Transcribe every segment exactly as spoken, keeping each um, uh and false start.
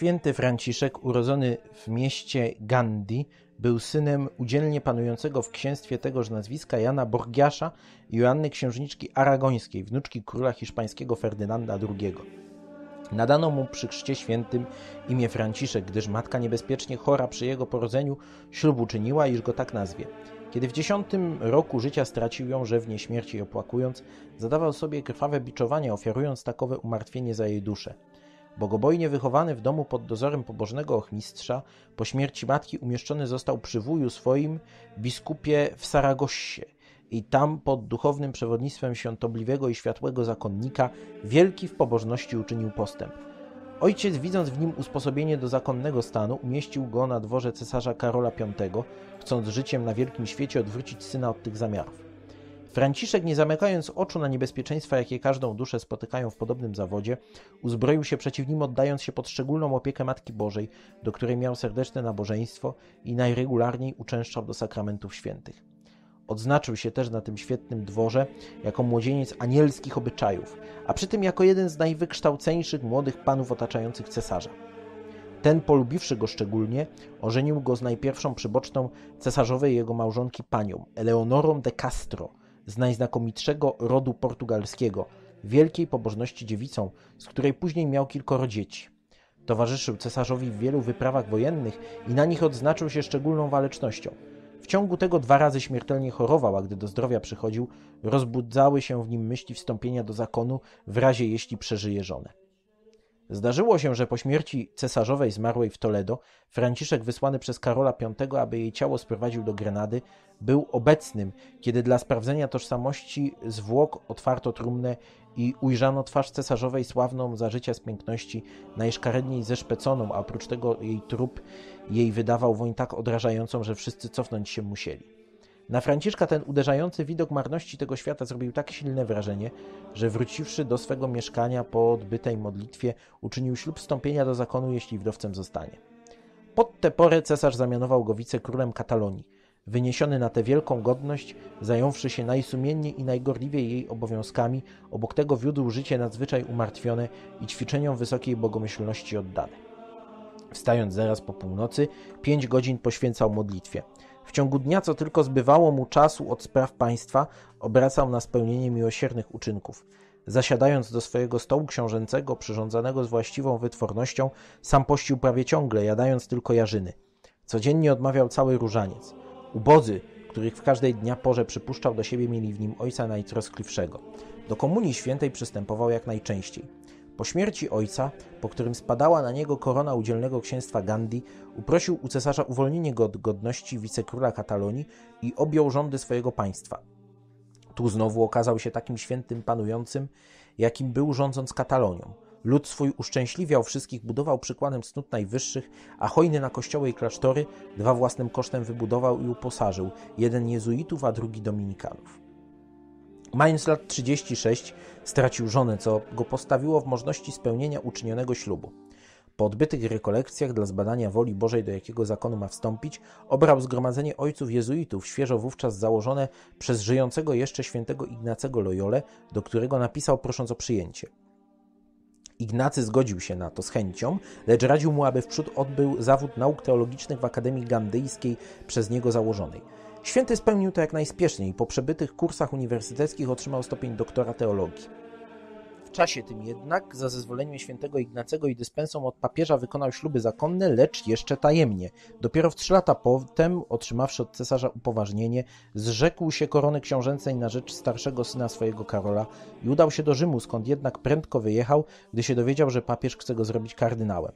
Święty Franciszek, urodzony w mieście Gandii, był synem udzielnie panującego w księstwie tegoż nazwiska Jana Borgiasza i Joanny Księżniczki Aragońskiej, wnuczki króla hiszpańskiego Ferdynanda drugiego. Nadano mu przy chrzcie świętym imię Franciszek, gdyż matka niebezpiecznie chora przy jego porodzeniu ślub uczyniła, iż go tak nazwie. Kiedy w dziesiątym roku życia stracił ją, rzewnie śmierci jej opłakując, zadawał sobie krwawe biczowania, ofiarując takowe umartwienie za jej duszę. Bogobojnie wychowany w domu pod dozorem pobożnego ochmistrza, po śmierci matki umieszczony został przy wuju swoim, biskupie w Saragossie, i tam pod duchownym przewodnictwem świątobliwego i światłego zakonnika wielki w pobożności uczynił postęp. Ojciec, widząc w nim usposobienie do zakonnego stanu, umieścił go na dworze cesarza Karola piątego, chcąc życiem na wielkim świecie odwrócić syna od tych zamiarów. Franciszek, nie zamykając oczu na niebezpieczeństwa, jakie każdą duszę spotykają w podobnym zawodzie, uzbroił się przeciw nim, oddając się pod szczególną opiekę Matki Bożej, do której miał serdeczne nabożeństwo i najregularniej uczęszczał do sakramentów świętych. Odznaczył się też na tym świetnym dworze jako młodzieniec anielskich obyczajów, a przy tym jako jeden z najwykształceńszych młodych panów otaczających cesarza. Ten, polubiwszy go szczególnie, ożenił go z najpierwszą przyboczną cesarzowej jego małżonki panią, Eleonorą de Castro, z najznakomitszego rodu portugalskiego, wielkiej pobożności dziewicą, z której później miał kilkoro dzieci. Towarzyszył cesarzowi w wielu wyprawach wojennych i na nich odznaczył się szczególną walecznością. W ciągu tego dwa razy śmiertelnie chorował, a gdy do zdrowia przychodził, rozbudzały się w nim myśli wstąpienia do zakonu w razie, jeśli przeżyje żonę. Zdarzyło się, że po śmierci cesarzowej zmarłej w Toledo, Franciszek, wysłany przez Karola piątego, aby jej ciało sprowadził do Grenady, był obecnym, kiedy dla sprawdzenia tożsamości zwłok otwarto trumnę i ujrzano twarz cesarzowej sławną za życia z piękności, najszkaredniej zeszpeconą, a oprócz tego jej trup jej wydawał woń tak odrażającą, że wszyscy cofnąć się musieli. Na Franciszka ten uderzający widok marności tego świata zrobił tak silne wrażenie, że wróciwszy do swego mieszkania po odbytej modlitwie, uczynił ślub wstąpienia do zakonu, jeśli wdowcem zostanie. Pod tę porę cesarz zamianował go wicekrólem Katalonii. Wyniesiony na tę wielką godność, zająwszy się najsumienniej i najgorliwiej jej obowiązkami, obok tego wiódł życie nadzwyczaj umartwione i ćwiczeniom wysokiej bogomyślności oddane. Wstając zaraz po północy, pięć godzin poświęcał modlitwie. W ciągu dnia, co tylko zbywało mu czasu od spraw państwa, obracał na spełnienie miłosiernych uczynków. Zasiadając do swojego stołu książęcego, przyrządzanego z właściwą wytwornością, sam pościł prawie ciągle, jadając tylko jarzyny. Codziennie odmawiał cały różaniec. Ubodzy, których w każdej dnia porze przypuszczał do siebie, mieli w nim Ojca Najtroskliwszego. Do Komunii Świętej przystępował jak najczęściej. Po śmierci ojca, po którym spadała na niego korona udzielnego księstwa Gandii, uprosił u cesarza uwolnienie go od godności wicekróla Katalonii i objął rządy swojego państwa. Tu znowu okazał się takim świętym panującym, jakim był rządząc Katalonią. Lud swój uszczęśliwiał wszystkich, budował przykładem cnót najwyższych, a hojny na kościoły i klasztory dwa własnym kosztem wybudował i uposażył, jeden jezuitów, a drugi dominikanów. Mając lat trzydzieści sześć, stracił żonę, co go postawiło w możności spełnienia uczynionego ślubu. Po odbytych rekolekcjach dla zbadania woli Bożej, do jakiego zakonu ma wstąpić, obrał zgromadzenie ojców jezuitów, świeżo wówczas założone przez żyjącego jeszcze świętego Ignacego Loyolę, do którego napisał, prosząc o przyjęcie. Ignacy zgodził się na to z chęcią, lecz radził mu, aby wprzód odbył zawód nauk teologicznych w Akademii Gandyjskiej przez niego założonej. Święty spełnił to jak najspieszniej i po przebytych kursach uniwersyteckich otrzymał stopień doktora teologii. W czasie tym jednak, za zezwoleniem świętego Ignacego i dyspensą od papieża, wykonał śluby zakonne, lecz jeszcze tajemnie. Dopiero w trzy lata potem, otrzymawszy od cesarza upoważnienie, zrzekł się korony książęcej na rzecz starszego syna swojego Karola i udał się do Rzymu, skąd jednak prędko wyjechał, gdy się dowiedział, że papież chce go zrobić kardynałem.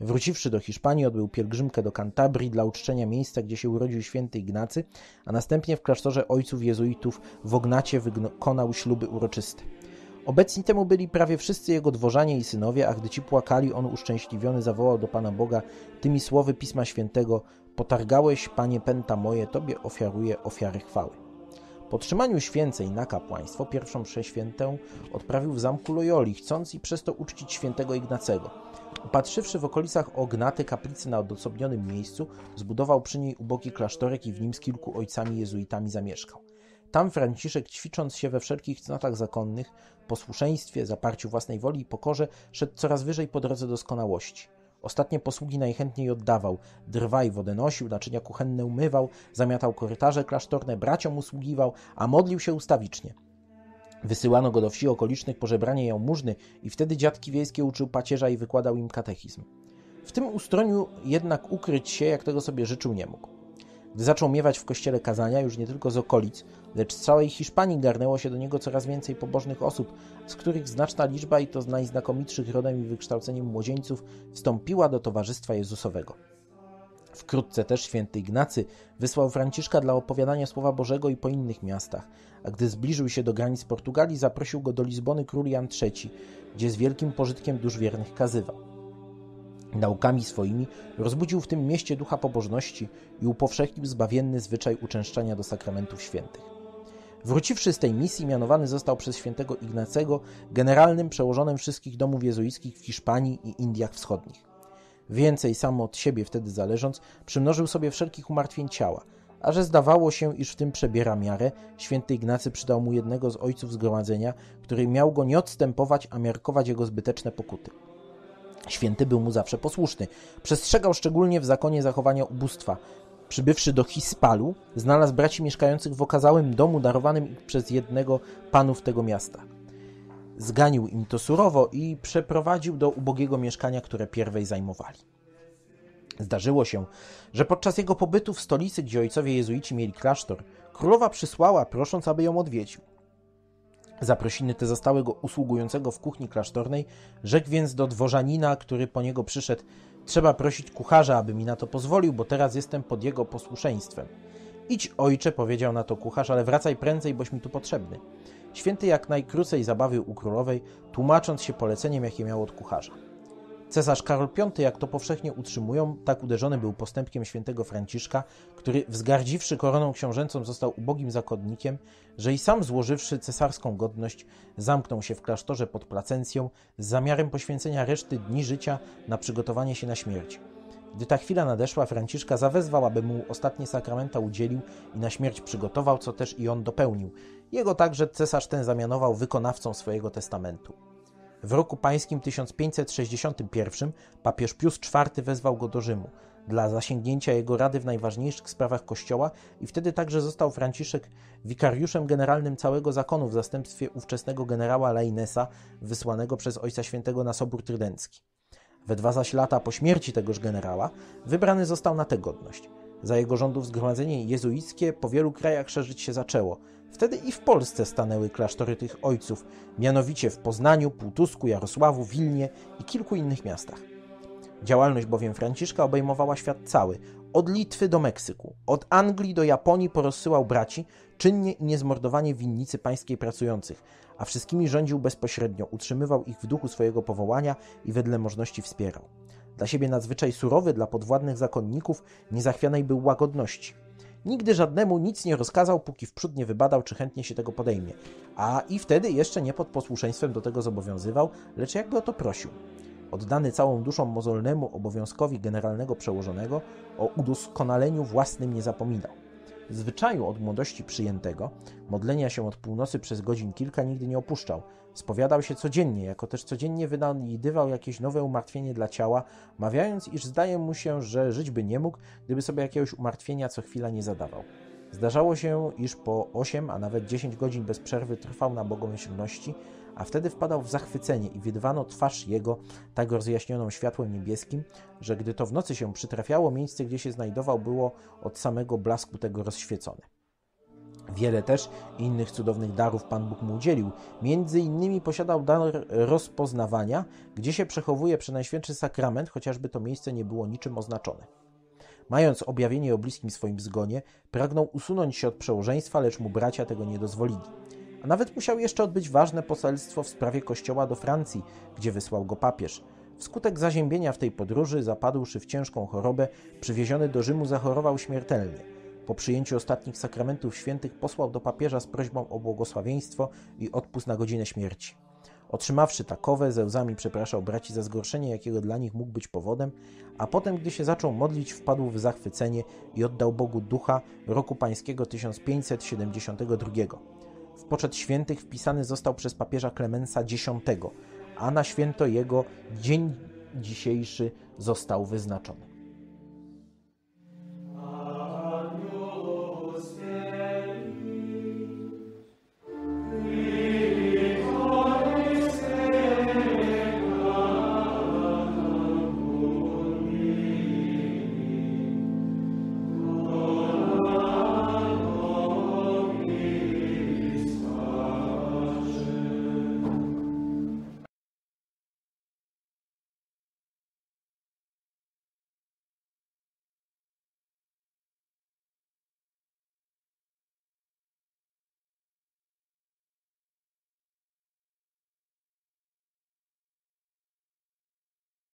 Wróciwszy do Hiszpanii, odbył pielgrzymkę do Kantabrii dla uczczenia miejsca, gdzie się urodził święty Ignacy, a następnie w klasztorze ojców jezuitów w Ognacie wykonał śluby uroczyste. Obecni temu byli prawie wszyscy jego dworzanie i synowie, a gdy ci płakali, on uszczęśliwiony zawołał do Pana Boga tymi słowy Pisma Świętego: „Potargałeś, Panie, pęta moje, Tobie ofiaruję ofiary chwały”. Po trzymaniu święcej na kapłaństwo pierwszą przeświętę odprawił w zamku Loyoli, chcąc i przez to uczcić świętego Ignacego. Upatrzywszy w okolicach Ognaty kaplicy na odosobnionym miejscu, zbudował przy niej ubogi klasztorek i w nim z kilku ojcami jezuitami zamieszkał. Tam Franciszek, ćwicząc się we wszelkich cnotach zakonnych, posłuszeństwie, zaparciu własnej woli i pokorze, szedł coraz wyżej po drodze doskonałości. Ostatnie posługi najchętniej oddawał, drwa i wodę nosił, naczynia kuchenne umywał, zamiatał korytarze klasztorne, braciom usługiwał, a modlił się ustawicznie. Wysyłano go do wsi okolicznych po żebranie jałmużny i wtedy dziadki wiejskie uczył pacierza i wykładał im katechizm. W tym ustroniu jednak ukryć się, jak tego sobie życzył, nie mógł. Gdy zaczął miewać w kościele kazania, już nie tylko z okolic, lecz z całej Hiszpanii garnęło się do niego coraz więcej pobożnych osób, z których znaczna liczba, i to z najznakomitszych rodem i wykształceniem młodzieńców, wstąpiła do Towarzystwa Jezusowego. Wkrótce też święty Ignacy wysłał Franciszka dla opowiadania Słowa Bożego i po innych miastach, a gdy zbliżył się do granic Portugalii, zaprosił go do Lizbony król Jan Trzeci, gdzie z wielkim pożytkiem dusz wiernych kazywał. Naukami swoimi rozbudził w tym mieście ducha pobożności i upowszechnił zbawienny zwyczaj uczęszczania do sakramentów świętych. Wróciwszy z tej misji, mianowany został przez świętego Ignacego generalnym przełożonym wszystkich domów jezuickich w Hiszpanii i Indiach Wschodnich. Więcej, samo od siebie wtedy zależąc, przymnożył sobie wszelkich umartwień ciała, a że zdawało się, iż w tym przebiera miarę, święty Ignacy przydał mu jednego z ojców zgromadzenia, który miał go nie odstępować, a miarkować jego zbyteczne pokuty. Święty był mu zawsze posłuszny. Przestrzegał szczególnie w zakonie zachowania ubóstwa. Przybywszy do Hispalu, znalazł braci mieszkających w okazałym domu darowanym ich przez jednego panów tego miasta. Zganił im to surowo i przeprowadził do ubogiego mieszkania, które pierwej zajmowali. Zdarzyło się, że podczas jego pobytu w stolicy, gdzie ojcowie jezuici mieli klasztor, królowa przysłała, prosząc, aby ją odwiedził. Zaprosiny te zastały go usługującego w kuchni klasztornej, rzekł więc do dworzanina, który po niego przyszedł: trzeba prosić kucharza, aby mi na to pozwolił, bo teraz jestem pod jego posłuszeństwem. Idź, ojcze, powiedział na to kucharz, ale wracaj prędzej, boś mi tu potrzebny. Święty jak najkrócej zabawił u królowej, tłumacząc się poleceniem, jakie miał od kucharza. Cesarz Karol Piąty, jak to powszechnie utrzymują, tak uderzony był postępkiem świętego Franciszka, który wzgardziwszy koroną książęcą został ubogim zakonnikiem, że i sam złożywszy cesarską godność zamknął się w klasztorze pod Placencją z zamiarem poświęcenia reszty dni życia na przygotowanie się na śmierć. Gdy ta chwila nadeszła, Franciszka zawezwał, aby mu ostatnie sakramenta udzielił i na śmierć przygotował, co też i on dopełnił. Jego także cesarz ten zamianował wykonawcą swojego testamentu. W roku pańskim tysiąc pięćset sześćdziesiątym pierwszym papież Pius Czwarty wezwał go do Rzymu dla zasięgnięcia jego rady w najważniejszych sprawach Kościoła i wtedy także został Franciszek wikariuszem generalnym całego zakonu w zastępstwie ówczesnego generała Lainesa, wysłanego przez Ojca Świętego na Sobór Trydencki. We dwa zaś lata po śmierci tegoż generała wybrany został na tę godność. Za jego rządów zgromadzenie jezuickie po wielu krajach szerzyć się zaczęło. Wtedy i w Polsce stanęły klasztory tych ojców, mianowicie w Poznaniu, Pułtusku, Jarosławu, Wilnie i kilku innych miastach. Działalność bowiem Franciszka obejmowała świat cały, od Litwy do Meksyku, od Anglii do Japonii porozsyłał braci, czynnie i niezmordowanie winnicy pańskiej pracujących, a wszystkimi rządził bezpośrednio, utrzymywał ich w duchu swojego powołania i wedle możności wspierał. Dla siebie nadzwyczaj surowy, dla podwładnych zakonników niezachwianej był łagodności. Nigdy żadnemu nic nie rozkazał, póki wprzód nie wybadał, czy chętnie się tego podejmie, a i wtedy jeszcze nie pod posłuszeństwem do tego zobowiązywał, lecz jakby o to prosił. Oddany całą duszą mozolnemu obowiązkowi generalnego przełożonego, o udoskonaleniu własnym nie zapominał. Zwyczaju od młodości przyjętego, modlenia się od północy przez godzin kilka nigdy nie opuszczał. Spowiadał się codziennie, jako też codziennie wynajdywał jakieś nowe umartwienie dla ciała, mawiając, iż zdaje mu się, że żyć by nie mógł, gdyby sobie jakiegoś umartwienia co chwila nie zadawał. Zdarzało się, iż po osiem, a nawet dziesięć godzin bez przerwy trwał na bogomyślności, a wtedy wpadał w zachwycenie i wydawano twarz jego tak rozjaśnioną światłem niebieskim, że gdy to w nocy się przytrafiało, miejsce, gdzie się znajdował, było od samego blasku tego rozświecone. Wiele też innych cudownych darów Pan Bóg mu udzielił. Między innymi posiadał dar rozpoznawania, gdzie się przechowuje Przenajświętszy Sakrament, chociażby to miejsce nie było niczym oznaczone. Mając objawienie o bliskim swoim zgonie, pragnął usunąć się od przełożeństwa, lecz mu bracia tego nie dozwolili. A nawet musiał jeszcze odbyć ważne poselstwo w sprawie kościoła do Francji, gdzie wysłał go papież. Wskutek zaziębienia w tej podróży, zapadłszy w ciężką chorobę, przywieziony do Rzymu zachorował śmiertelnie. Po przyjęciu ostatnich sakramentów świętych posłał do papieża z prośbą o błogosławieństwo i odpust na godzinę śmierci. Otrzymawszy takowe, ze łzami przepraszał braci za zgorszenie, jakiego dla nich mógł być powodem, a potem, gdy się zaczął modlić, wpadł w zachwycenie i oddał Bogu ducha roku pańskiego tysiąc pięćset siedemdziesiątego drugiego. W poczet świętych wpisany został przez papieża Klemensa Dziesiątego, a na święto jego dzień dzisiejszy został wyznaczony.